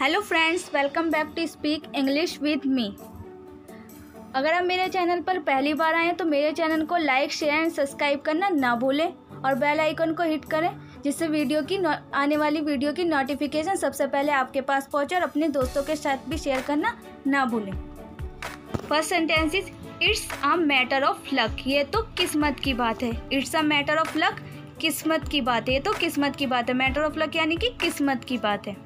Hello friends, welcome back to speak English with me. अगर आप मेरे चैनल पर पहली बार आएँ तो मेरे चैनल को लाइक, शेयर एंड सब्सक्राइब करना ना भूलें और बेल आइकन को हिट करें, जिससे वीडियो की आने वाली वीडियो की नोटिफिकेशन सबसे पहले आपके पास पहुंचे। और अपने दोस्तों के साथ भी शेयर करना ना भूलें। First sentence is it's a matter of luck. ये तो किस्मत की बात है। It's a matter of luck, किस्मत की बात है। ये तो किस्मत की बात है। मैटर ऑफ लक यानी कि किस्मत की बात है।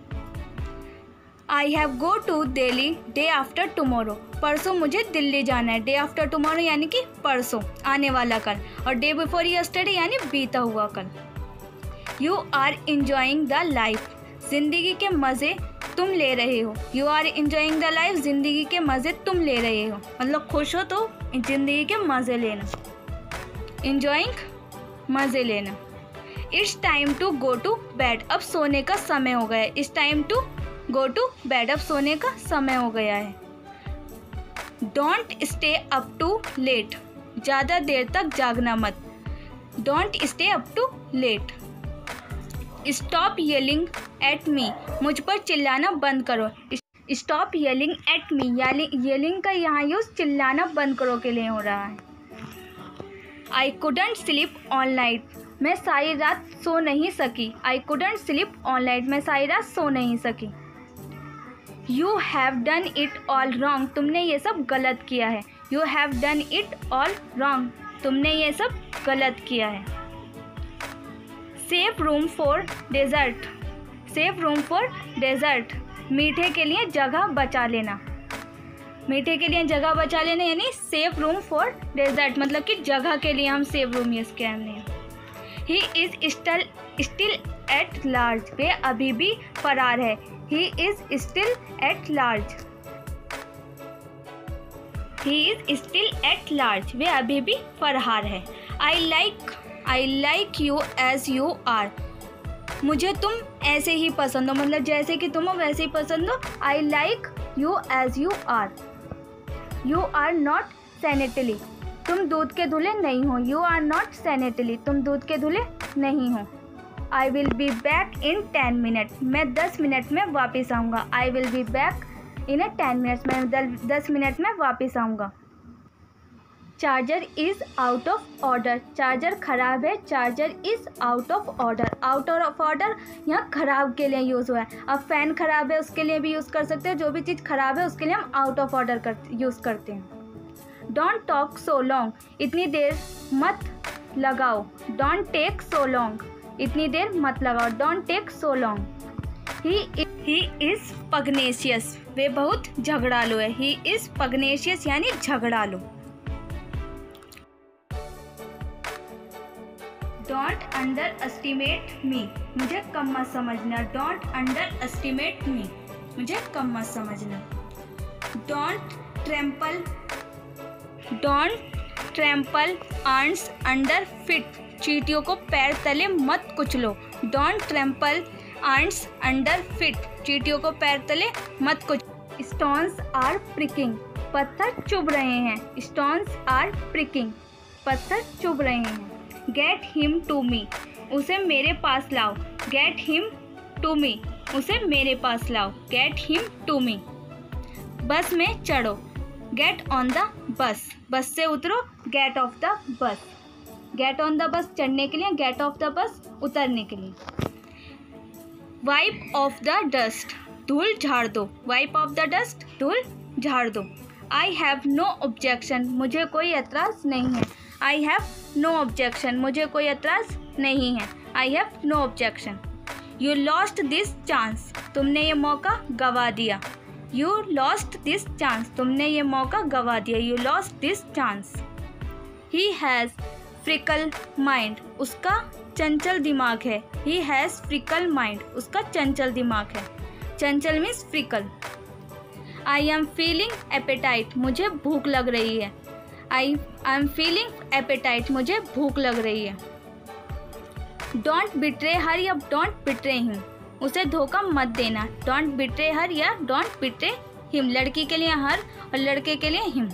I have go to Delhi day after tomorrow. परसों मुझे दिल्ली जाना है। डे आफ्टर टमोरो यानी कि परसों, आने वाला कल। और डे बिफोर यस्टरडे यानी बीता हुआ कल। You are enjoying the life. जिंदगी के मज़े तुम ले रहे हो। You are enjoying the life, जिंदगी के मज़े तुम ले रहे हो। मतलब खुश हो तो जिंदगी के मज़े लेना। इंजॉइंग मज़े लेना। It's time to go to bed. अब सोने का समय हो गया है। It's time to go to bed, अप सोने का समय हो गया है। Don't stay up too late. ज़्यादा देर तक जागना मत। Don't stay up too late. Stop yelling at me. मुझ पर चिल्लाना बंद करो। Stop yelling at me, yelling का यहाँ यूज़ चिल्लाना बंद करो के लिए हो रहा है। I couldn't sleep all night. मैं सारी रात सो नहीं सकी। I couldn't sleep all night, मैं सारी रात सो नहीं सकी। You have done it all wrong. तुमने ये सब गलत किया है। You have done it all wrong, तुमने ये सब गलत किया है। Save room for dessert. Save room for dessert, मीठे के लिए जगह बचा लेना। मीठे के लिए जगह बचा लेना यानी सेफ रूम फॉर डेजर्ट, मतलब कि जगह के लिए हम सेफ रूम यूज़ किया हमने। He is still at large. वे अभी भी फरार है। He is still at large. He is still at large, वे अभी भी फरार है। I like you as you are. मुझे तुम ऐसे ही पसंद हो, मतलब जैसे कि तुम हो वैसे ही पसंद हो। I like you as you are. You are not sanitary. तुम दूध के धुले नहीं हो। यू आर नॉट सैनिटरी, तुम दूध के धुले नहीं हो। I will be back in 10 minute. मैं 10 मिनट में वापस आऊँगा। I will be back in 10 minutes, मैं 10 मिनट में वापस आऊँगा। Charger is out of order. Charger ख़राब है। Charger is out of order. Out of order यहाँ ख़राब के लिए यूज़ हुआ है। अब फ़ैन ख़राब है उसके लिए भी यूज़ कर सकते हैं। जो भी चीज़ ख़राब है उसके लिए हम आउट ऑफ ऑर्डर यूज़ करते हैं। Don't talk so long. इतनी देर मत लगाओ। Don't take so long. इतनी देर मत लगाओ। Don't take so long. He is pugnacious. वे बहुत झगड़ालू है। ही इज़ पगनेशियस यानी झगड़ालू। Don't underestimate me. मुझे कम मत समझना। डोंट अंडर एस्टिमेट मी, मुझे कम मत समझना। Don't trample ants under feet. चींटियों को पैर तले मत कुचलो। Don't trample ants under feet. चींटियों को पैर तले मत कुचलो। Stones are pricking. पत्थर चुभ रहे हैं। स्टोन्स आर प्रिकिंग, पत्थर चुभ रहे हैं। Get him to me. उसे मेरे पास लाओ। गेट हिम टू मी, उसे मेरे पास लाओ। Get him to me. Bus में चढ़ो। गेट ऑन द बस। बस से उतरो। Get off the bus. Get on the bus चढ़ने के लिए, गेट ऑफ द बस उतरने के लिए। Wipe off the dust. धूल झाड़ दो। वाइप ऑफ द डस्ट, धूल झाड़ दो। I have no objection. मुझे कोई एतराज़ नहीं है। आई हैव नो ऑब्जेक्शन, मुझे कोई एतराज़ नहीं है। I have no objection. You lost this chance. तुमने ये मौका गंवा दिया। यू लॉस्ट दिस चांस, तुमने ये मौका गंवा दिया। You lost this chance. He has fickle mind. उसका चंचल दिमाग है। ही हैज़ फ्रिकल माइंड, उसका चंचल दिमाग है। चंचल means fickle. I am feeling appetite. मुझे भूख लग रही है। आई एम फीलिंग एपेटाइट, मुझे भूख लग रही है। डोंट बिट्रे हर या डोंट बिट्रे हिम। उसे धोखा मत देना। डोंट बिट्रे हर या डोंट बिट्रे हिम। लड़की के लिए हर और लड़के के लिए him.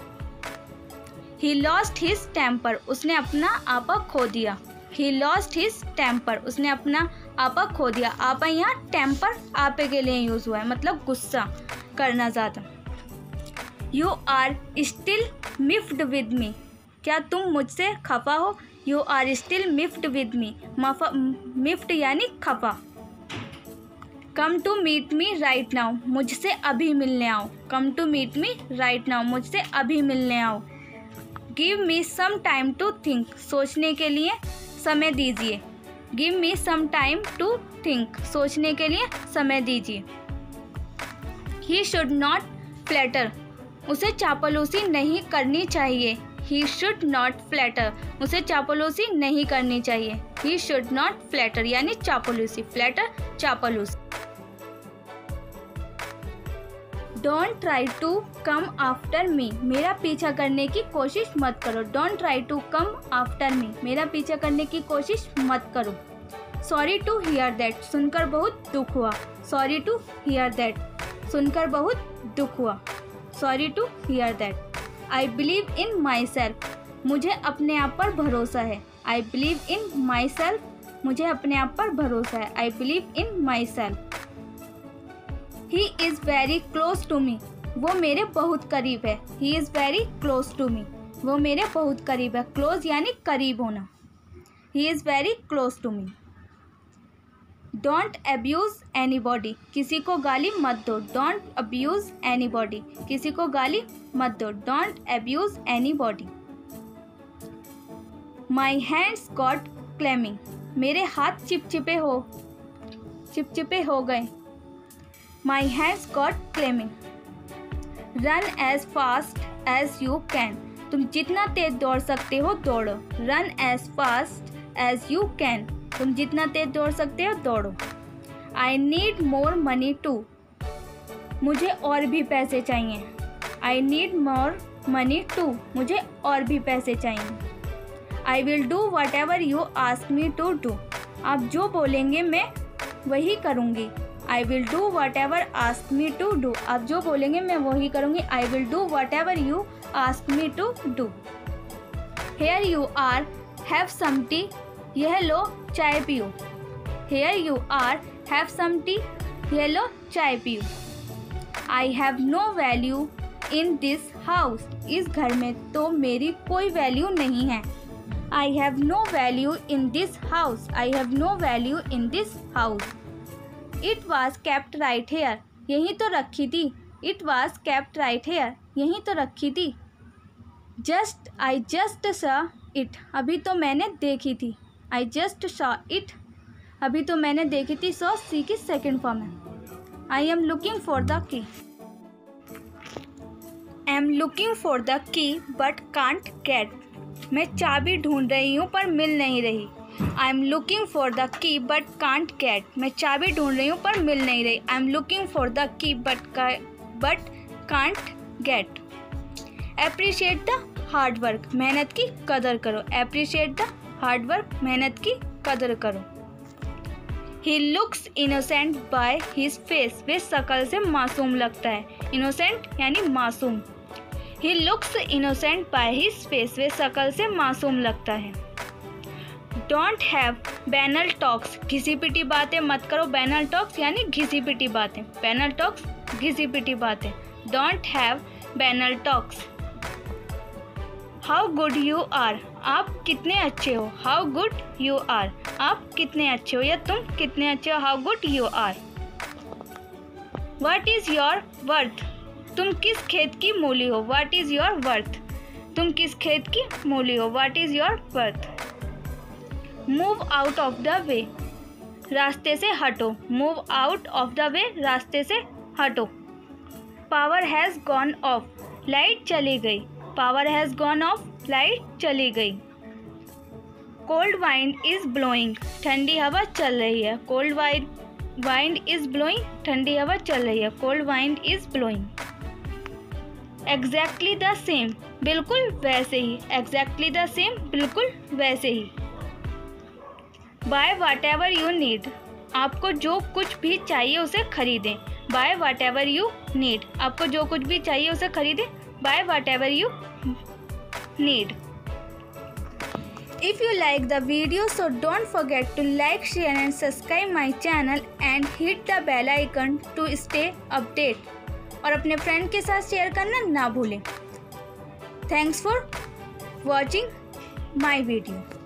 He lost his temper. उसने अपना आपा खो दिया। ही लॉस्ट हिज टेम्पर, उसने अपना आपा खो दिया, आपा यहाँ टेम्पर आपे के लिए यूज़ हुआ है, मतलब गुस्सा करना ज़्यादा। You are still miffed with me, क्या तुम मुझसे खफा हो। You are still miffed with me, miffed यानी खफा। Come to meet me right now, मुझसे अभी मिलने आओ। Come to meet me right now, मुझसे अभी मिलने आओ। Give me some time to think, सोचने के लिए समय दीजिए। Give me some time to think, सोचने के लिए समय दीजिए। ही शुड नॉट फ्लैटर, उसे चापलूसी नहीं करनी चाहिए। ही शुड नॉट फ्लैटर, उसे चापलूसी नहीं करनी चाहिए। ही शुड नॉट फ्लैटर यानी चापलूसी, फ्लैटर चापलूसी। Don't try to come after me, मेरा पीछा करने की कोशिश मत करो। Don't try to come after me, मेरा पीछा करने की कोशिश मत करो। सॉरी टू हियर दैट, सुनकर बहुत दुख हुआ। सॉरी टू हियर दैट, सुनकर बहुत दुख हुआ। Sorry to hear that. I believe in my self, मुझे अपने आप पर भरोसा है। I believe in my self, मुझे अपने आप पर भरोसा है। I believe in my self. He is very close to me, वो मेरे बहुत करीब है। He is very close to me, वो मेरे बहुत करीब है। Close यानी करीब होना। He is very close to me. Don't abuse anybody, किसी को गाली मत दो। Don't abuse anybody, किसी को गाली मत दो। Don't abuse anybody. My hands got clammy, मेरे हाथ चिपचिपे हो गए। My hands got clammy. Run as fast as you can, तुम जितना तेज दौड़ सकते हो दौड़ो। Run as fast as you can, तुम जितना तेज दौड़ सकते हो दौड़ो। I need more money too, मुझे और भी पैसे चाहिए। I need more money too, मुझे और भी पैसे चाहिए। I will do whatever you ask me to do, आप जो बोलेंगे मैं वही करूँगी। I will do whatever ask me to do, आप जो बोलेंगे मैं वही करूँगी। I will do whatever you ask me to do. Here you are, have some tea, यह लो चाय पियो। Here you are, have some tea, यह लो चाय पियो। I have no value in this house, इस घर में तो मेरी कोई वैल्यू नहीं है। I have no value in this house, I have no value in this house. It was kept right here, यहीं तो रखी थी। It was kept right here, यहीं तो रखी थी। Just I just saw it, अभी तो मैंने देखी थी। आई जस्ट सॉ इट, अभी तो मैंने देखी थी। सो सी की सेकेंड फॉर्म है। I am looking for the key, I am looking for the key but can't get, मैं चाबी ढूंढ रही हूँ पर मिल नहीं रही। I am looking for the key but can't get, मैं चाबी ढूंढ रही हूँ पर मिल नहीं रही। I am looking for the key but can't get. Appreciate the hard work, मेहनत की कदर करो। एप्रिशिएट द हार्ड वर्क, मेहनत की कदर करो। He looks innocent by his face, वे शक्ल से मासूम लगता है। इनोसेंट यानी मासूम। He looks innocent by his face, वे शक्ल से मासूम लगता है। डोंट हैव बैनल टॉक्स, घिसी पिटी बातें मत करो। बैनल टॉक्स यानी घिसी पिटी बातें। बैनल टॉक्स घिसी पिटी बातें। Don't have banal talks. How good you are, आप कितने अच्छे हो। हाउ गुड यू आर, आप कितने अच्छे हो या तुम कितने अच्छे हो। How good you are. What is your worth, तुम किस खेत की मूली हो। व्हाट इज़ योर वर्थ, तुम किस खेत की मूली हो। What is your worth. Move out of the way, रास्ते से हटो। Move out of the way, रास्ते से हटो। Power has gone off, light चली गई। Power has gone off, light चली गई। कोल्ड वाइंड इज़ ब्लोइंग, ठंडी हवा चल रही है। कोल्ड वाइंड इज़ ब्लोइंग, ठंडी हवा चल रही है। Cold wind is blowing. Exactly the same, बिल्कुल वैसे ही। एग्जैक्टली द सेम, बिल्कुल वैसे ही। Buy whatever you need, आपको जो कुछ भी चाहिए उसे खरीदें। Buy whatever you need, आपको जो कुछ भी चाहिए उसे खरीदें। Buy whatever you need. If you like the video, so don't forget to like, share and subscribe my channel and hit the bell icon to stay update. और अपने friend के साथ शेयर करना ना भूलें। Thanks for watching my video.